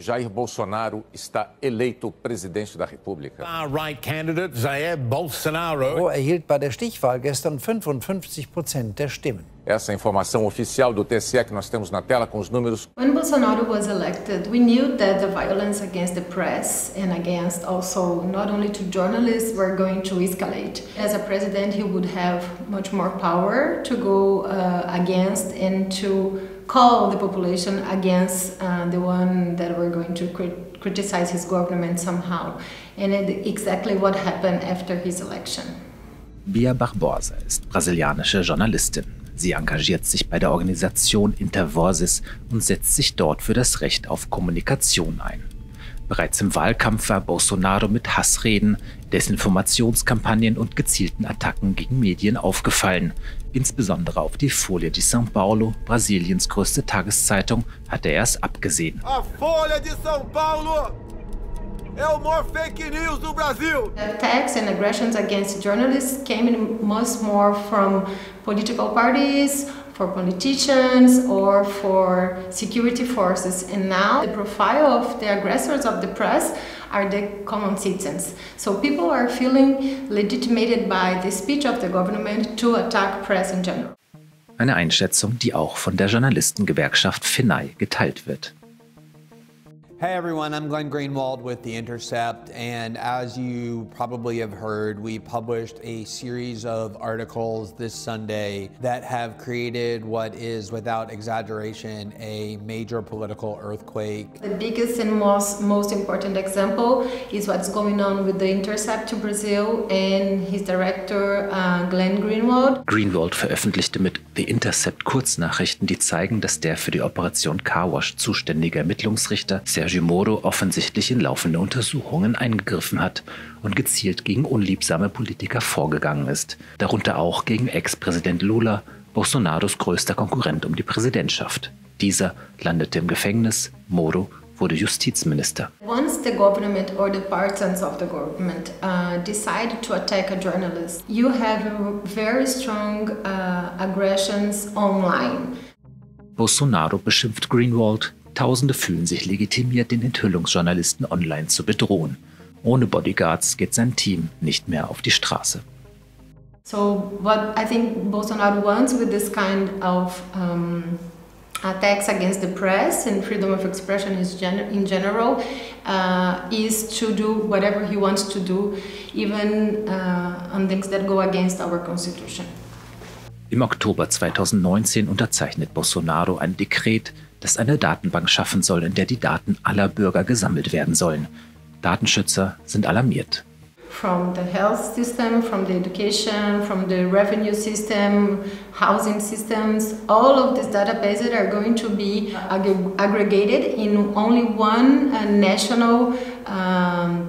Jair Bolsonaro está eleito presidente da República. Far-right candidate Jair Bolsonaro erhielt bei der Stichwahl gestern 55% der Stimmen. Essa é a informação oficial do TSE que nós temos na tela com os números. When Bolsonaro was elected, we knew that the violence against the press and against also not only to journalists were going to escalate. As a president, he would have much more power to go against and to call the population against the one that were going to criticize his government somehow. And it exactly what happened after his election. Bia Barbosa ist brasilianische Journalistin. Sie engagiert sich bei der Organisation Intervozes und setzt sich dort für das Recht auf Kommunikation ein. Bereits im Wahlkampf war Bolsonaro mit Hassreden, Desinformationskampagnen und gezielten Attacken gegen Medien aufgefallen. Insbesondere auf die Folha de São Paulo, Brasiliens größte Tageszeitung, hatte er es abgesehen. A Folha de São Paulo é o maior fake news do Brasil. Attacks and aggressions against journalists came in much more from political parties, for politicians or for security forces, and now the profile of the aggressors of the press are the common citizens. So people are feeling legitimated by the speech of the government to attack press in general. Eine Einschätzung, die auch von der Journalistengewerkschaft FINAI geteilt wird. Hey everyone, I'm Glenn Greenwald with The Intercept, and as you probably have heard, we published a series of articles this Sunday that have created what is, without exaggeration, a major political earthquake. The biggest and most important example is what's going on with The Intercept in Brazil and his director Glenn Greenwald. Greenwald veröffentlichte mit The Intercept Kurznachrichten, die zeigen, dass der für die Operation Car Wash zuständige Ermittlungsrichter Serge Moro offensichtlich in laufende Untersuchungen eingegriffen hat und gezielt gegen unliebsame Politiker vorgegangen ist, darunter auch gegen Ex-Präsident Lula, Bolsonaros größter Konkurrent um die Präsidentschaft. Dieser landete im Gefängnis, Moro wurde Justizminister. Once the government or the partisans of the government decide to attack a journalist, you have very strong aggressions online. Bolsonaro beschimpft Greenwald. Tausende fühlen sich legitimiert, den Enthüllungsjournalisten online zu bedrohen. Ohne Bodyguards geht sein Team nicht mehr auf die Straße. So what I think Bolsonaro wants with this kind of attacks against the press and freedom of expression in general is to do whatever he wants to do, even on things that go against our constitution. Im Oktober 2019 unterzeichnet Bolsonaro ein Dekret, das eine Datenbank schaffen soll, in der die Daten aller Bürger gesammelt werden sollen. Datenschützer sind alarmiert. From the health system, from the education, from the revenue system, housing systems, all of these databases are going to be aggregated in only one national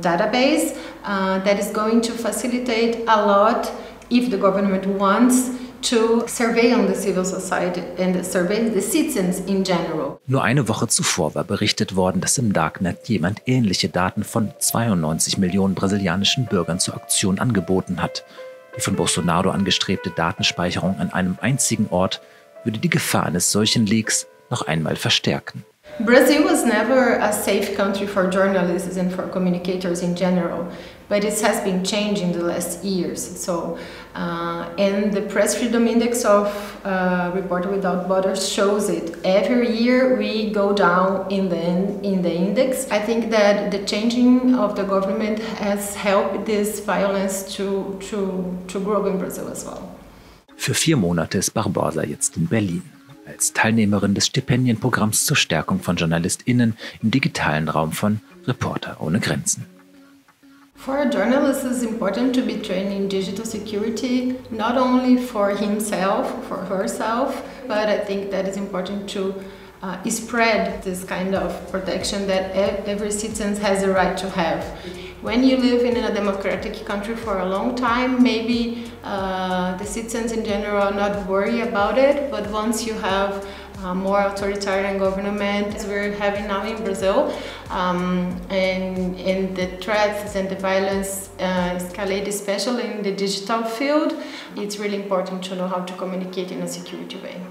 database that is going to facilitate a lot if the government wants to survey on the civil society and survey the citizens in general. Nur eine Woche zuvor war berichtet worden, dass im Darknet jemand ähnliche Daten von 92 Millionen brasilianischen Bürgern zur Auktion angeboten hat. Die von Bolsonaro angestrebte Datenspeicherung an einem einzigen Ort würde die Gefahr eines solchen Leaks noch einmal verstärken. Brazil was never a safe country for journalists and for communicators in general, but it has been changed in the last years. So, and the press freedom index of Reporters Without Borders shows it. Every year we go down in the index. I think that the changing of the government has helped this violence to grow in Brazil as well. Für 4 Monate ist Barbosa jetzt in Berlin. Als Teilnehmerin des Stipendienprogramms zur Stärkung von JournalistInnen im digitalen Raum von Reporter ohne Grenzen. For a journalist it's important to be trained in digital security, not only for himself, for herself, but I think that it's important to spread this kind of protection that every citizen has the right to have. When you live in a democratic country for a long time, maybe the citizens in general are not worried about it, but once you have a more authoritarian government, as we're having now in Brazil, and the threats and the violence escalate, especially in the digital field, it's really important to know how to communicate in a security way.